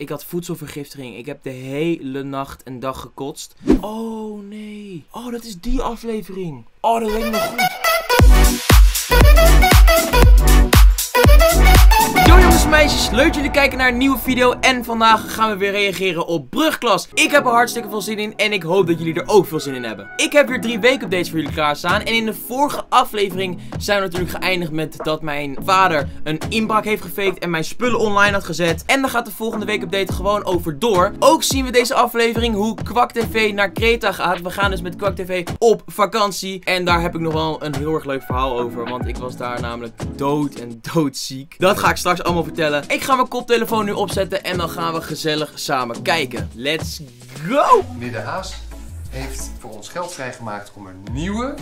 Ik had voedselvergiftiging. Ik heb de hele nacht en dag gekotst. Oh nee. Oh, dat is die aflevering. Oh, dat weet ik nog goed. Yo jongens en meisjes, leuk dat jullie kijken naar een nieuwe video. En vandaag gaan we weer reageren op Brugklas. Ik heb er hartstikke veel zin in en ik hoop dat jullie er ook veel zin in hebben. Ik heb weer 3 weekupdates voor jullie klaarstaan. En in de vorige aflevering zijn we natuurlijk geëindigd met dat mijn vader een inbraak heeft gefaked en mijn spullen online had gezet. En daar gaat de volgende weekupdate gewoon over door. Ook zien we deze aflevering hoe KwakTV naar Creta gaat. We gaan dus met KwakTV op vakantie. En daar heb ik nog wel een heel erg leuk verhaal over, want ik was daar namelijk dood en doodziek. Dat ga ik straks allemaal vertellen. Ik ga mijn koptelefoon nu opzetten en dan gaan we gezellig samen kijken. Let's go! Meneer De Haas heeft voor ons geld vrijgemaakt om een nieuwe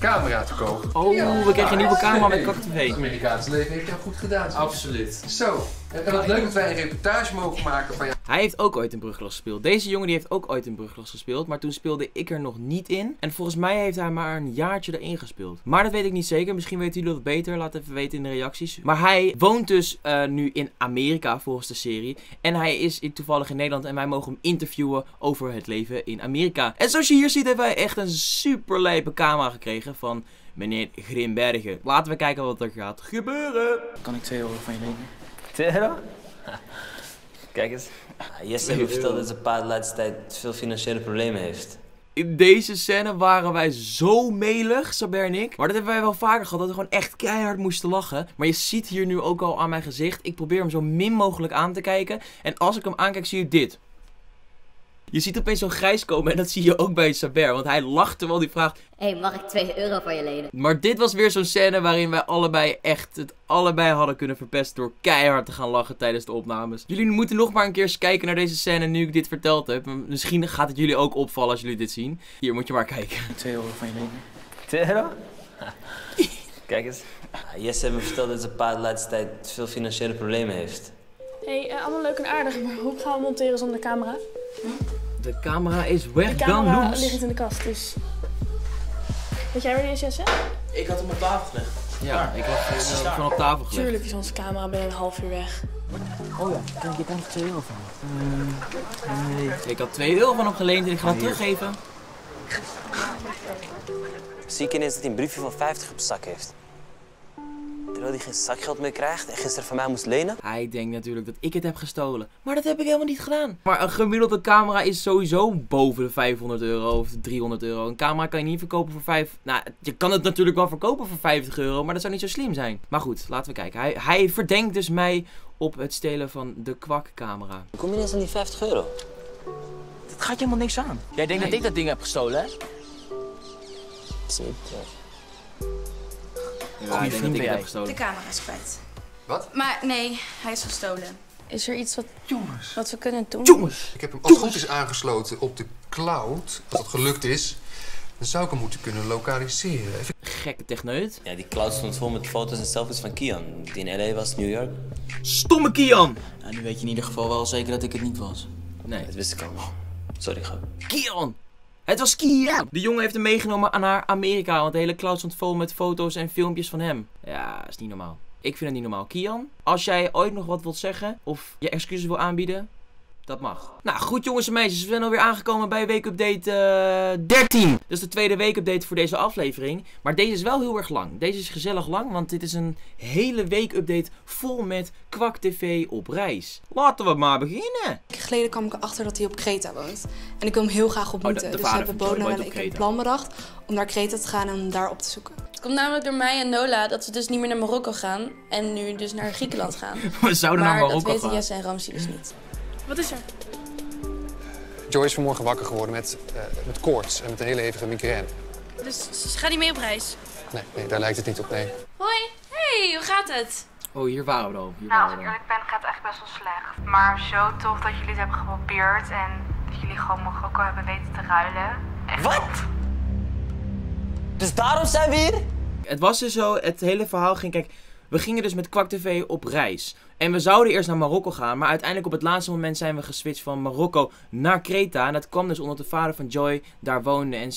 camera te kopen. Oh, ja, we kregen een nieuwe camera met KwakTV. Het Amerikaanse leven heeft jou goed gedaan. Zo. Absoluut. Zo, en wat leuk dat wij een reportage mogen maken van jou. Hij heeft ook ooit in Brugklas gespeeld. Deze jongen die heeft ook ooit in Brugklas gespeeld. Maar toen speelde ik er nog niet in. En volgens mij heeft hij maar een jaartje erin gespeeld. Maar dat weet ik niet zeker. Misschien weten jullie dat beter. Laat even weten in de reacties. Maar hij woont dus nu in Amerika volgens de serie. En hij is toevallig in Nederland. En wij mogen hem interviewen over het leven in Amerika. En zoals je hier ziet hebben wij echt een super lijpe camera gekregen van meneer Grimbergen. Laten we kijken wat er gaat gebeuren. Kan ik €2 van je lenen? €2? Kijk eens. Jesse heeft verteld dat zijn pa de laatste tijd veel financiële problemen heeft. In deze scène waren wij zo melig, Saber en ik. Maar dat hebben wij wel vaker gehad, dat we gewoon echt keihard moesten lachen. Maar je ziet hier nu ook al aan mijn gezicht, ik probeer hem zo min mogelijk aan te kijken. En als ik hem aankijk zie je dit. Je ziet opeens zo'n grijs komen en dat zie je ook bij Saber, want hij lacht terwijl hij vraagt: hé, mag ik €2 van je lenen? Maar dit was weer zo'n scène waarin wij allebei echt het allebei hadden kunnen verpesten door keihard te gaan lachen tijdens de opnames. Jullie moeten nog maar een keer eens kijken naar deze scène nu ik dit verteld heb. Misschien gaat het jullie ook opvallen als jullie dit zien. Hier, moet je maar kijken. €2 van je lenen. €2? Kijk eens. Jesse heeft me verteld dat zijn pa de laatste tijd veel financiële problemen heeft. Hé, allemaal leuk en aardig, maar hoe gaan we monteren zonder de camera? De camera is weg, dan loose. De camera ligt in de kast, dus... Weet jij wanneer Jesse? Ik had hem op tafel gelegd. Ja, ik had hem gewoon op tafel gelegd. Tuurlijk is onze camera binnen een half uur weg. Oh ja, kijk, je kan er €2 van. Nee. Ik had €2 van hem geleend en ik ga hem teruggeven. Zie ik ineens dat hij een briefje van 50 op zak heeft. Terwijl hij geen zakgeld meer krijgt en gisteren van mij moest lenen. Hij denkt natuurlijk dat ik het heb gestolen. Maar dat heb ik helemaal niet gedaan. Maar een gemiddelde camera is sowieso boven de €500 of de €300. Een camera kan je niet verkopen voor 5... Nou, je kan het natuurlijk wel verkopen voor €50, maar dat zou niet zo slim zijn. Maar goed, laten we kijken. Hij verdenkt dus mij op het stelen van de kwakcamera. Kom je eens aan die €50? Dat gaat je helemaal niks aan. Jij denkt dat ik dat ding heb gestolen, hè? Zeker. Ja, ik denk dat ik het heb gestolen. De camera is kwijt. Wat? Maar nee, hij is gestolen. Is er iets wat we kunnen doen? Jongens! Ik heb hem als goed is aangesloten op de cloud. Als dat gelukt is, dan zou ik hem moeten kunnen lokaliseren. Even... Gekke techneut. Ja, die cloud stond vol met foto's en selfies van Kian. Die in L.A. was, New York. Stomme Kian! Nou, nu weet je in ieder geval wel zeker dat ik het niet was. Nee, dat wist ik allemaal. Sorry, grap. Kian! Het was Kian! De jongen heeft hem meegenomen naar Amerika, want de hele cloud stond vol met foto's en filmpjes van hem. Ja, is niet normaal. Ik vind het niet normaal. Kian, als jij ooit nog wat wilt zeggen of je excuses wil aanbieden, dat mag. Nou goed jongens en meisjes, we zijn alweer aangekomen bij weekupdate 13. Dat is de tweede weekupdate voor deze aflevering. Maar deze is wel heel erg lang. Deze is gezellig lang, want dit is een hele weekupdate vol met KwakTV op reis. Laten we maar beginnen. Geleden kwam ik erachter dat hij op Creta woont. En ik wil hem heel graag ontmoeten. Dus we hebben Bona en ik een plan bedacht om naar Creta te gaan en hem daar op te zoeken. Het komt namelijk door mij en Nola dat we dus niet meer naar Marokko gaan en nu dus naar Griekenland gaan. We zouden naar Marokko gaan. Maar dat weten Jesse en Ramsey dus niet. Wat is er? Joy is vanmorgen wakker geworden met koorts en met een hele hevige migraine. Dus ze gaat niet mee op reis? Nee, daar lijkt het niet op, nee. Hoi, hey, hoe gaat het? Oh, hier waren we dan. Nou, als ik eerlijk ben, gaat het echt best wel slecht. Maar zo tof dat jullie het hebben geprobeerd en dat jullie gewoon Marokko hebben weten te ruilen. Echt. Wat? Dus daarom zijn we hier? Het was dus zo, het hele verhaal ging, kijk... We gingen dus met KwakTV op reis. En we zouden eerst naar Marokko gaan, maar uiteindelijk op het laatste moment zijn we geswitcht van Marokko naar Creta. En dat kwam dus omdat de vader van Joy daar woonde en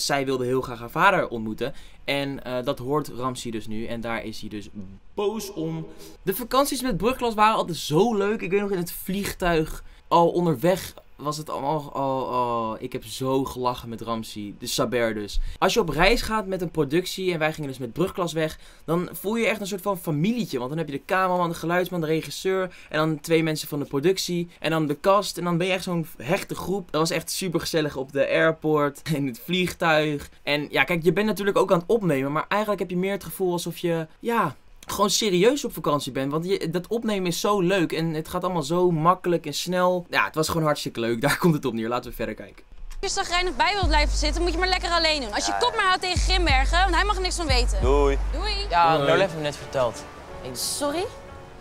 zij wilde heel graag haar vader ontmoeten. En dat hoort Ramsey dus nu en daar is hij dus boos om. De vakanties met Brugklas waren altijd zo leuk. Ik weet nog in het vliegtuig al onderweg... was het allemaal... Oh, ik heb zo gelachen met Ramsey. De Saber dus. Als je op reis gaat met een productie, en wij gingen dus met Brugklas weg, dan voel je echt een soort van familietje. Want dan heb je de cameraman, de geluidsman, de regisseur, en dan 2 mensen van de productie, en dan de cast, en dan ben je echt zo'n hechte groep. Dat was echt super gezellig op de airport, in het vliegtuig. En ja, kijk, je bent natuurlijk ook aan het opnemen, maar eigenlijk heb je meer het gevoel alsof je... ja... gewoon serieus op vakantie bent, want dat opnemen is zo leuk en het gaat allemaal zo makkelijk en snel. Ja, het was gewoon hartstikke leuk, daar komt het op neer. Laten we verder kijken. Als je chagrijnig bij wilt blijven zitten, moet je maar lekker alleen doen. Als je kop maar houdt tegen Grimbergen, want hij mag er niks van weten. Doei. Doei. Ja, Lola heeft hem net verteld. Sorry?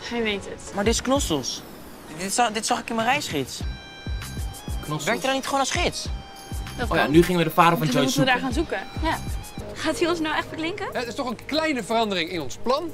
Hij weet het. Maar dit is Knossos. Dit zag ik in mijn reisgids. Knossos? Werkt hij dan niet gewoon als gids? Dat kan. Ja, nu gingen we de vader van Joyce zoeken. We moeten daar gaan zoeken. Ja. Gaat hij ons nou echt verklinken? Het is toch een kleine verandering in ons plan.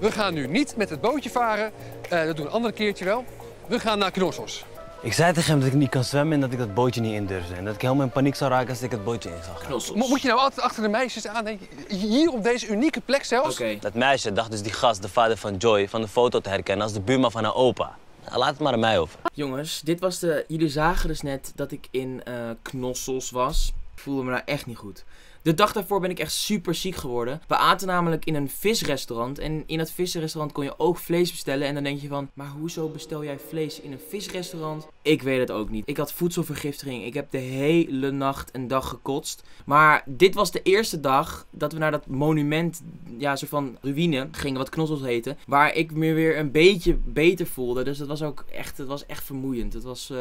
We gaan nu niet met het bootje varen. Dat doen we een ander keertje wel. We gaan naar Knossos. Ik zei tegen hem dat ik niet kan zwemmen en dat ik dat bootje niet in durfde. En dat ik helemaal in paniek zou raken als ik het bootje in zou gaan. Knossos. Moet je nou altijd achter de meisjes aan denken? Hier op deze unieke plek zelfs? Okay. Dat meisje dacht dus die gast, de vader van Joy, van de foto te herkennen als de buurman van haar opa. Laat het maar aan mij over. Jongens, dit was de... jullie zagen dus net dat ik in Knossos was. Ik voelde me daar echt niet goed. De dag daarvoor ben ik echt super ziek geworden. We aten namelijk in een visrestaurant. En in dat visrestaurant kon je ook vlees bestellen. En dan denk je van, maar hoezo bestel jij vlees in een visrestaurant? Ik weet het ook niet. Ik had voedselvergiftiging. Ik heb de hele nacht en dag gekotst. Maar dit was de eerste dag dat we naar dat monument, ja, soort van ruïne gingen, wat Knossos heette. Waar ik me weer een beetje beter voelde. Dus dat was ook echt, het was echt vermoeiend. Het was,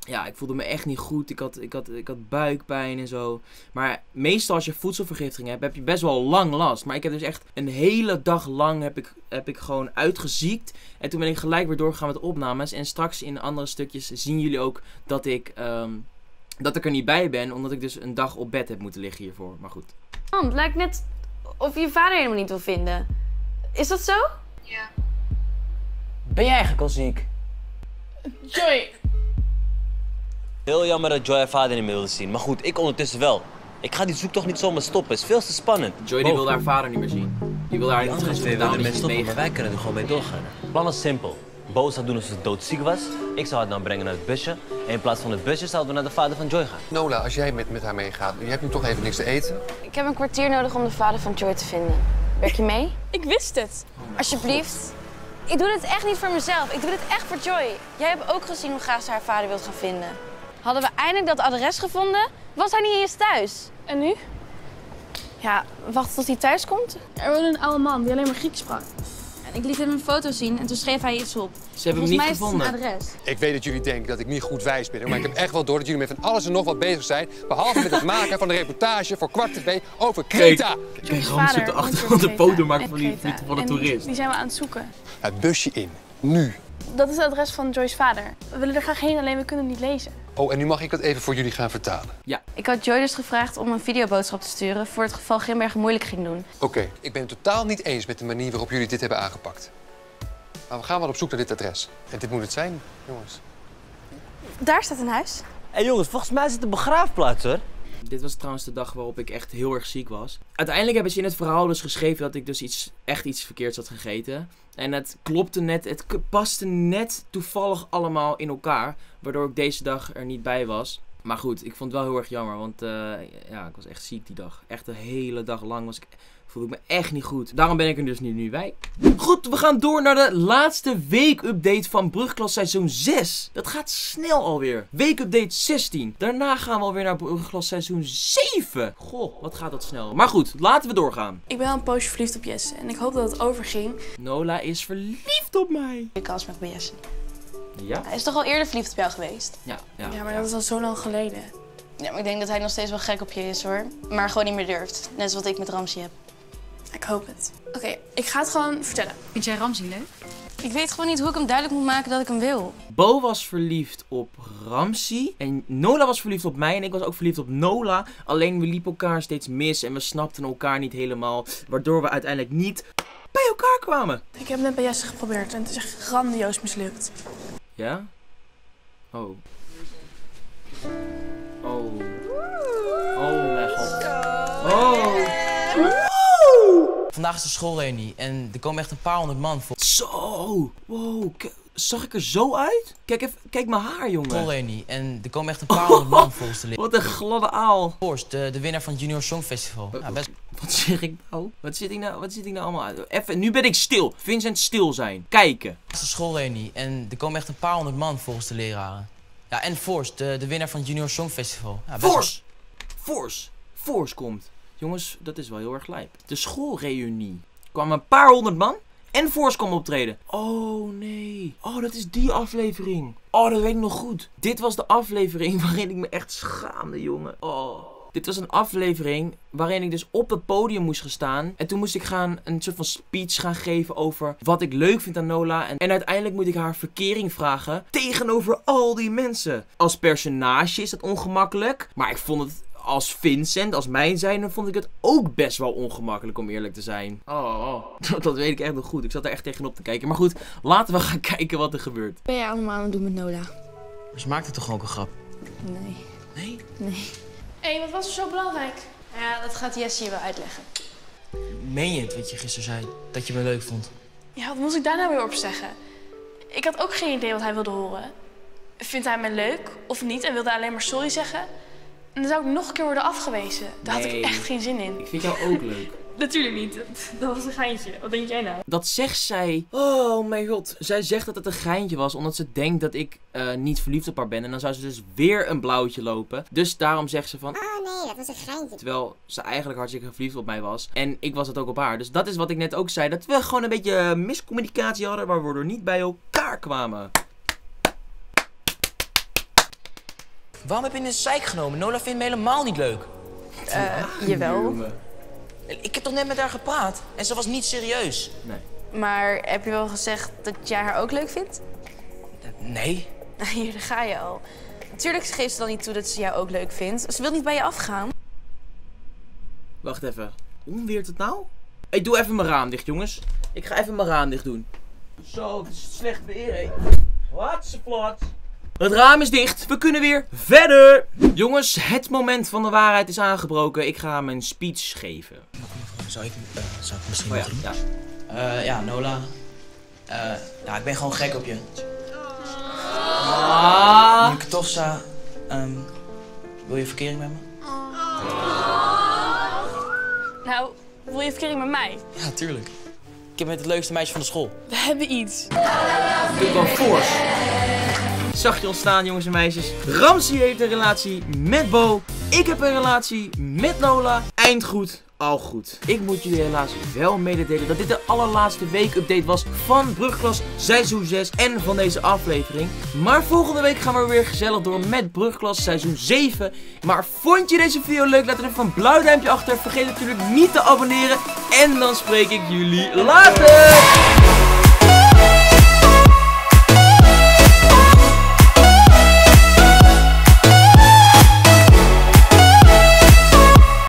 ja, ik voelde me echt niet goed. Ik had buikpijn en zo. Maar meestal als je voedselvergiftiging hebt, heb je best wel lang last. Maar ik heb dus echt een hele dag lang heb ik gewoon uitgeziekt. En toen ben ik gelijk weer doorgegaan met opnames. En straks in andere stukjes zien jullie ook dat ik er niet bij ben. Omdat ik dus een dag op bed heb moeten liggen hiervoor. Maar goed. Man, het lijkt net of je je vader helemaal niet wil vinden. Is dat zo? Ja. Ben jij eigenlijk al ziek? Joy! Heel jammer dat Joy haar vader niet meer wilde zien. Maar goed, ik ondertussen wel. Ik ga die zoektocht niet zomaar stoppen, het is veel te spannend. Joy die wil haar vader niet meer zien. Die wil haar niet zoeken, daarom is stoppen, maar wij kunnen er gewoon mee doorgaan. Het plan was simpel. Bo zou doen alsof ze doodziek was. Ik zou haar dan brengen naar het busje. En in plaats van het busje zouden we naar de vader van Joy gaan. Nola, als jij met haar meegaat, je hebt nu toch even niks te eten? Ik heb een kwartier nodig om de vader van Joy te vinden. Werk je mee? Ik wist het. Alsjeblieft. Ik doe dit echt niet voor mezelf, ik doe dit echt voor Joy. Jij hebt ook gezien hoe graag ze haar vader wilt gaan vinden. Hadden we eindelijk dat adres gevonden, was hij niet eens thuis. En nu? Ja, wachten tot hij thuis komt. Er woonde een oude man die alleen maar Grieks sprak. En ik liet hem een foto zien en toen schreef hij iets op. Ze hebben hem niet gevonden. Volgens mij is het een adres. Ik weet dat jullie denken dat ik niet goed wijs ben, maar ik heb echt wel door dat jullie met van alles en nog wat bezig zijn. Behalve met het maken van een reportage voor KwakTV over Creta. Kijk, Rams op de achtergrond een foto maken van de toerist. Die zijn we aan het zoeken. Het busje in, nu. Dat is het adres van Joy's vader. We willen er graag heen, alleen we kunnen het niet lezen. Oh, en nu mag ik dat even voor jullie gaan vertalen. Ja. Ik had Joy dus gevraagd om een videoboodschap te sturen voor het geval Grimbergen moeilijk ging doen. Oké, ik ben het totaal niet eens met de manier waarop jullie dit hebben aangepakt. Maar we gaan wel op zoek naar dit adres. En dit moet het zijn, jongens. Daar staat een huis. Hé jongens, volgens mij is het een begraafplaats hoor. Dit was trouwens de dag waarop ik echt heel erg ziek was. Uiteindelijk hebben ze in het verhaal dus geschreven dat ik dus echt iets verkeerds had gegeten. En het klopte net, het paste net toevallig allemaal in elkaar. Waardoor ik deze dag er niet bij was. Maar goed, ik vond het wel heel erg jammer, want ja, ik was echt ziek die dag. Echt de hele dag lang voelde ik me echt niet goed. Daarom ben ik er dus nu bij. Goed, we gaan door naar de laatste week-update van Brugklas seizoen 6. Dat gaat snel alweer. Week-update 16. Daarna gaan we alweer naar Brugklas seizoen 7. Goh, wat gaat dat snel. Maar goed, laten we doorgaan. Ik ben al een poosje verliefd op Jesse en ik hoop dat het overging. Nola is verliefd op mij. Ik kans met Jesse. Ja? Hij is toch al eerder verliefd op jou geweest? Ja, maar dat is al zo lang geleden. Ja, maar ik denk dat hij nog steeds wel gek op je is hoor. Maar gewoon niet meer durft. Net zoals ik met Ramsey heb. Ik hoop het. Oké, ik ga het gewoon vertellen. Vind jij Ramsey leuk? Ik weet gewoon niet hoe ik hem duidelijk moet maken dat ik hem wil. Bo was verliefd op Ramsey. En Nola was verliefd op mij. En ik was ook verliefd op Nola. Alleen we liepen elkaar steeds mis. En we snapten elkaar niet helemaal. Waardoor we uiteindelijk niet bij elkaar kwamen. Ik heb net bij Jesse geprobeerd en het is echt grandioos mislukt. Ja? Oh. Oh. Oh, mijn god. Oh. Vandaag is de schoolreunie en er komen echt een paar honderd man voor. Zo! Wow, zag ik er zo uit? Kijk even, kijk mijn haar, jongen. Schoolreunie en er komen echt een paar honderd man volgens de leren. Wat een gladde aal. Force, de winnaar van het Junior Songfestival. Nou, best... Wat zeg ik nou? Wat zit ik nou allemaal uit? Even, nu ben ik stil. Vincent, stil zijn. Kijken. Het is de schoolreunie en er komen echt een paar honderd man volgens de leraren. Ja, en Force, de winnaar van het Junior Songfestival. Nou, best... Force komt. Jongens, dat is wel heel erg lijp. De schoolreunie. Er kwamen een paar honderd man en Force kwam optreden. Oh nee. Oh, dat is die aflevering. Oh, dat weet ik nog goed. Dit was de aflevering waarin ik me echt schaamde, jongen. Oh. Dit was een aflevering waarin ik dus op het podium moest gaan staan. En toen moest ik een soort van speech gaan geven over wat ik leuk vind aan Nola. En uiteindelijk moet ik haar verkering vragen tegenover al die mensen. Als personage is dat ongemakkelijk. Maar ik vond het... Als Vincent, als mijn zijnde, vond ik het ook best wel ongemakkelijk, om eerlijk te zijn. Oh, dat weet ik echt nog goed. Ik zat er echt tegenop te kijken. Maar goed, laten we gaan kijken wat er gebeurt. Wat ben jij allemaal aan het doen met Nola? Maar ze maakte toch ook een grap? Nee. Nee? Nee. Hé, wat was er zo belangrijk? Ja, dat gaat Jesse je wel uitleggen. Meen je het wat je gisteren zei, dat je me leuk vond? Ja, wat moest ik daar nou weer op zeggen? Ik had ook geen idee wat hij wilde horen. Vindt hij mij leuk of niet en wilde alleen maar sorry zeggen? En dan zou ik nog een keer worden afgewezen. Daar had ik echt geen zin in. Ik vind jou ook leuk. Natuurlijk niet. Dat was een geintje. Wat denk jij nou? Dat zegt zij. Oh mijn god. Zij zegt dat het een geintje was. Omdat ze denkt dat ik niet verliefd op haar ben. En dan zou ze dus weer een blauwtje lopen. Dus daarom zegt ze van... Oh nee, dat was een geintje. Terwijl ze eigenlijk hartstikke verliefd op mij was. En ik was het ook op haar. Dus dat is wat ik net ook zei. Dat we gewoon een beetje miscommunicatie hadden. Waardoor we niet bij elkaar kwamen. Waarom heb je in de zeik genomen? Nola vindt me helemaal niet leuk. Jawel. Ik heb toch net met haar gepraat en ze was niet serieus. Nee. Maar heb je wel gezegd dat jij haar ook leuk vindt? Nee. Hier, daar ga je al. Natuurlijk geeft ze dan niet toe dat ze jou ook leuk vindt. Ze wil niet bij je afgaan. Wacht even. Hoe weert het nou? Ik doe even mijn raam dicht, jongens. Ik ga even mijn raam dicht doen. Zo, het is slecht weer, hé. Wat ze plat. Het raam is dicht. We kunnen weer verder. Jongens, het moment van de waarheid is aangebroken. Ik ga mijn speech geven. Zou ik misschien wel doen? Ja. Ja, Nola. Nou, ik ben gewoon gek op je. Nu ik toch sta, wil je verkering met me? Nou, wil je verkering met mij? Ja, tuurlijk. Ik heb met het leukste meisje van de school. We hebben iets. Dit was Force. Zag je ontstaan, jongens en meisjes. Ramsey heeft een relatie met Bo. Ik heb een relatie met Nola. Eind goed, al goed. Ik moet jullie helaas wel mededelen dat dit de allerlaatste week-update was van Brugklas seizoen 6 en van deze aflevering. Maar volgende week gaan we weer gezellig door met Brugklas seizoen 7. Maar vond je deze video leuk? Laat er even een blauw duimpje achter. Vergeet natuurlijk niet te abonneren. En dan spreek ik jullie later.